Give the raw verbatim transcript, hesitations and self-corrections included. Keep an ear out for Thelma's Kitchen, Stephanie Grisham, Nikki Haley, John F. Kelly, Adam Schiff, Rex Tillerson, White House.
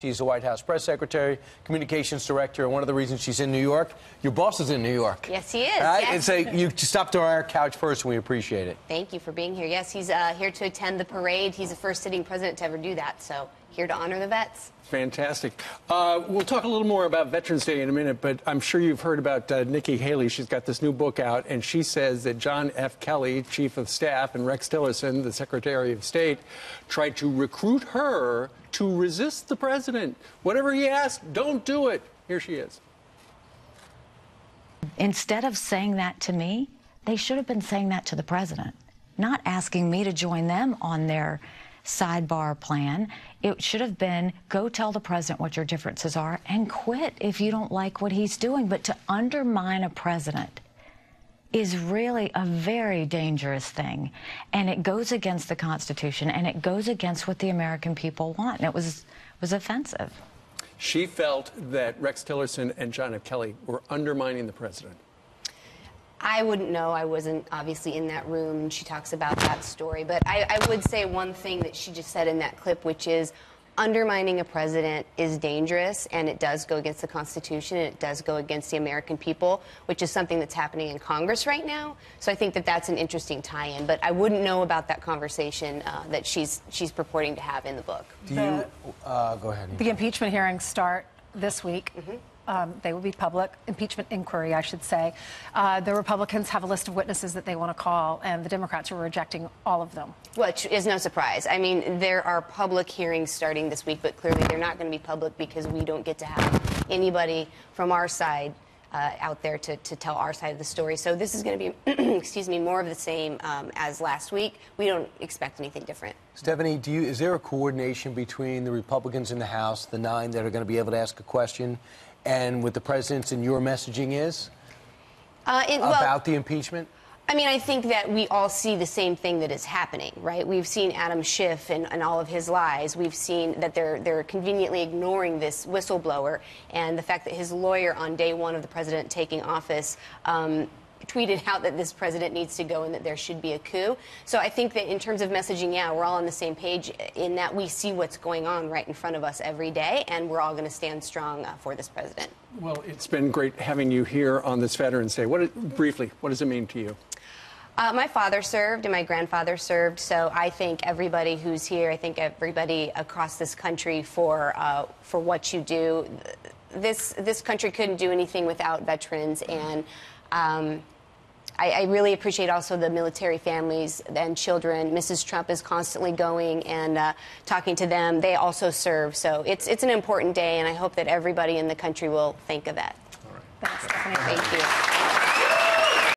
She's the White House press secretary, communications director, and one of the reasons she's in New York, your boss is in New York. Yes, he is. Right? Yes. And so you stopped on our couch first, and we appreciate it. Thank you for being here. Yes, he's uh, here to attend the parade. He's the first sitting president to ever do that, so here to honor the vets. Fantastic. Uh, we'll talk a little more about Veterans Day in a minute, but I'm sure you've heard about uh, Nikki Haley. She's got this new book out, and she says that John F. Kelly, chief of staff, and Rex Tillerson, the secretary of state, tried to recruit her to resist the president. Whatever he asked, don't do it. Here she is. Instead of saying that to me, they should have been saying that to the president, not asking me to join them on their sidebar plan. It should have been, go tell the president what your differences are and quit if you don't like what he's doing. But to undermine a president is really a very dangerous thing, and it goes against the Constitution, and it goes against what the American people want, and it was was offensive. She felt that Rex Tillerson and John F. Kelly were undermining the president. I wouldn't know. I wasn't obviously in that room. She talks about that story, but I, I would say one thing that she just said in that clip, which is undermining a president is dangerous, and it does go against the Constitution, and it does go against the American people, which is something that's happening in Congress right now. So I think that that's an interesting tie-in, but I wouldn't know about that conversation uh, that she's she's purporting to have in the book. Do the, you uh, go ahead? The impeachment hearings start this week. Mm-hmm. Um, they will be public, impeachment inquiry, I should say. Uh, the Republicans have a list of witnesses that they want to call, and the Democrats are rejecting all of them. Which is no surprise. I mean, there are public hearings starting this week, but clearly they're not going to be public because we don't get to have anybody from our side uh, out there to, to tell our side of the story. So this is going to be, excuse me, more of the same um, as last week. We don't expect anything different. Stephanie, do you, is there a coordination between the Republicans in the House, the nine that are going to be able to ask a question, and what the president's and your messaging is uh, it, well, about the impeachment? I mean, I think that we all see the same thing that is happening, right? We've seen Adam Schiff and, and all of his lies. We've seen that they're, they're conveniently ignoring this whistleblower, and the fact that his lawyer on day one of the president taking office um, tweeted out that this president needs to go and that there should be a coup. So I think that in terms of messaging, yeah, we're all on the same page in that we see what's going on right in front of us every day, and we're all going to stand strong uh, for this president. Well, it's been great having you here on this Veterans Day. What, briefly, what does it mean to you? Uh, my father served and my grandfather served, so I thank everybody who's here. I thank everybody across this country for, uh, for what you do. This, this country couldn't do anything without veterans, and Um, I, I really appreciate also the military families and children. Missus Trump is constantly going and uh, talking to them. They also serve. So it's, it's an important day, and I hope that everybody in the country will think of that. All right. Thanks, Stephanie. Thank you.